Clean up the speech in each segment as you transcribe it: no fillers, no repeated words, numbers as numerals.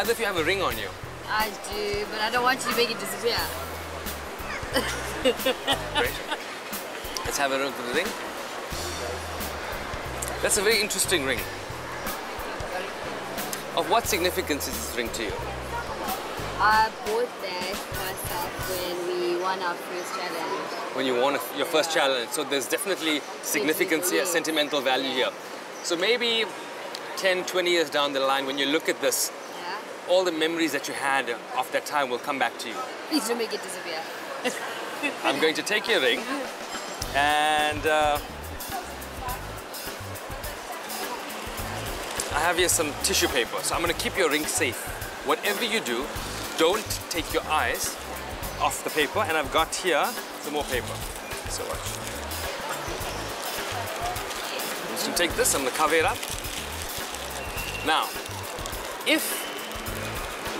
Either if you have a ring on you. I do, but I don't want you to make it disappear. Great. Let's have a look at the ring. That's a very interesting ring. Of what significance is this ring to you? I bought that myself when we won our first challenge. When you won your first challenge, so there's definitely significance here, sentimental value here. So maybe 10, 20 years down the line, when you look at this, all the memories that you had of that time will come back to you. Please don't make it disappear. I'm going to take your ring and I have here some tissue paper, so I'm going to keep your ring safe. Whatever you do, don't take your eyes off the paper, and I've got here some more paper. So watch. I'm just going to take this, I'm going to cover it up. Now, if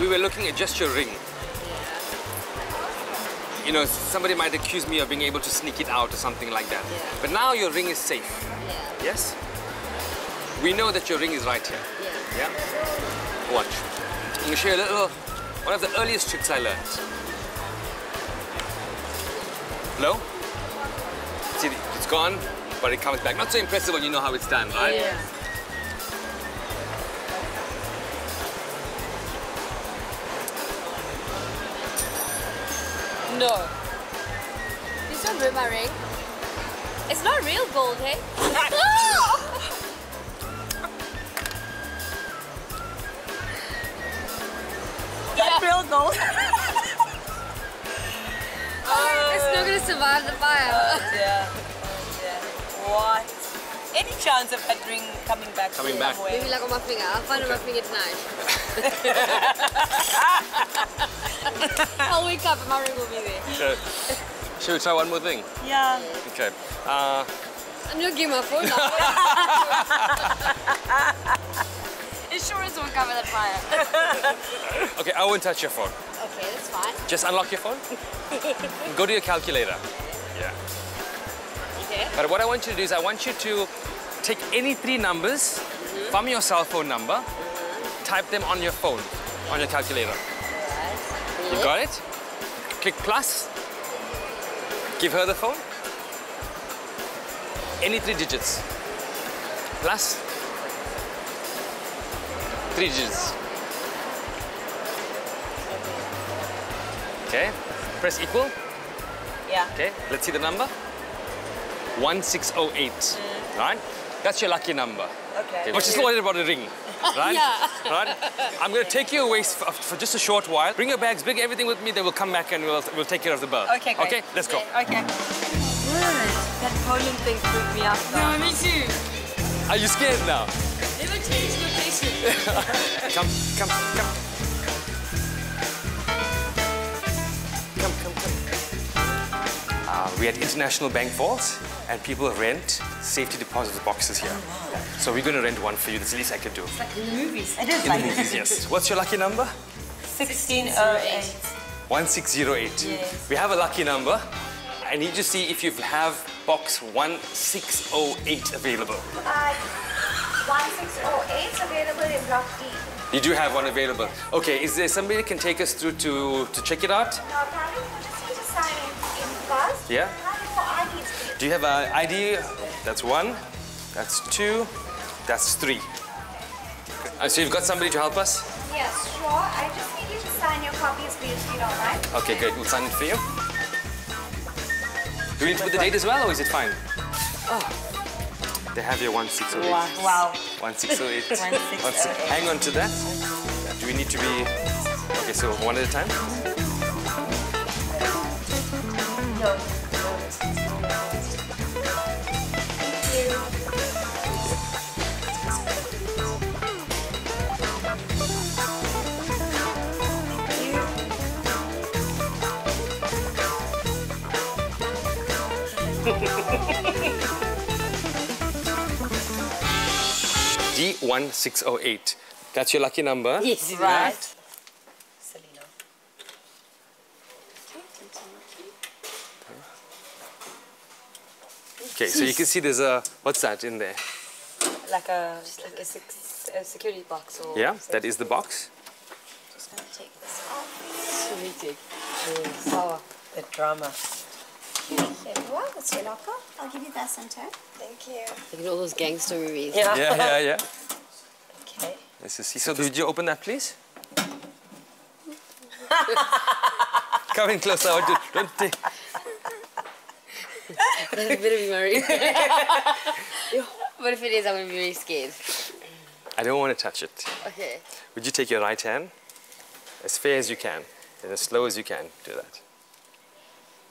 we were looking at just your ring, you know, somebody might accuse me of being able to sneak it out or something like that. Yeah. But now your ring is safe. Yeah. Yes? We know that your ring is right here. Yeah. Yeah? Watch. I'm going to show you a little, one of the earliest tricks I learned. Hello? See, it's gone, but it comes back. Not so impressive when you know how it's done, right? Yeah. No. Please don't ruin my ring. It's not real gold, hey? That's real gold. It's not going to survive the fire. Yeah. Yeah. What? Any chance of that ring coming back? Coming back. Maybe like on my finger. I'll find on my finger tonight. I'll wake up and my ring will be there. Sure. Should we try one more thing? Yeah. Okay. I'm not giving my phone now. Insurance won't cover that fire. Okay, I won't touch your phone. Okay, that's fine. Just unlock your phone. Go to your calculator. Yeah. Okay. But what I want you to do is I want you to take any three numbers from your cell phone number, type them on your phone, on your calculator. You got it? Click plus. Give her the phone. Any three digits. Plus. Three digits. Okay. Press equal. Yeah. Okay. Let's see the number. 1608. Right? That's your lucky number. Okay. But she's worried about a ring. Right? Yeah. Right? I'm going to take you away for just a short while. Bring your bags, bring everything with me, then we'll come back and we'll take care of the bird. Okay, great. Okay, let's go. Okay. Good. That Poland thing freaked me out now. No, me too. Are you scared now? Never change location. Come. Come. We're at International Bank Vaults, and people rent safety deposit boxes here. Oh, wow. So we're going to rent one for you. That's the least I can do. It's like in the movies. It is like the movies, yes. What's your lucky number? 1608. 1608. Yes. We have a lucky number. I need to see if you have box 1608 available. 1608 is available in block D. You do have one available. Okay, is there somebody that can take us through to check it out? No, apparently we just need to sign in first. Yeah. Do you have an ID? That's one. That's two. That's three. So you've got somebody to help us? Yes, sure. I just need you to sign your copies, please, if you don't mind. Okay, great. We'll sign it for you. Do we need to put the date as well, or is it fine? Oh. They have your 1608. Wow. 1608. 1608. Hang on to that. Do we need to be... Okay, so one at a time? No. D1608. That's your lucky number. Yes, right. Selena. Okay, so you can see there's a what's that in there? Like a security box or. Yeah, that is the box. fantastic. She saw the drama. Cute. There you are. That's your locker. I'll give you that center. Thank you. Look at all those gangster movies. Yeah, yeah, yeah. Yeah. Okay. Let's see. So, would you open that, please? Come in closer. Don't take. That's a bit of memory. But if it is, I'm going to be really scared. I don't want to touch it. Okay. Would you take your right hand, as fair as you can, and as slow as you can, do that.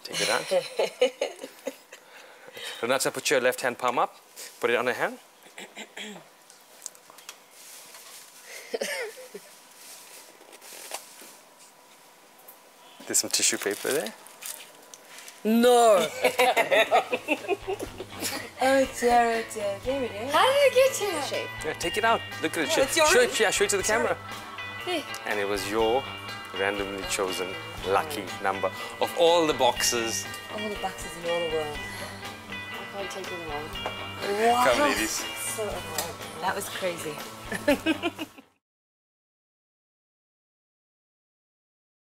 Take it out. Renata, put your left hand palm up. Put it on her hand. There's some tissue paper there. No! Oh, dear, oh, dear. There it is. How did it get to shape? Yeah, take it out. Look at it. Yeah, show it to the camera. Hey. And it was your randomly chosen lucky number of all the boxes. All the boxes in all the world. I can't take them all. Wow. Come, ladies. So, that was crazy.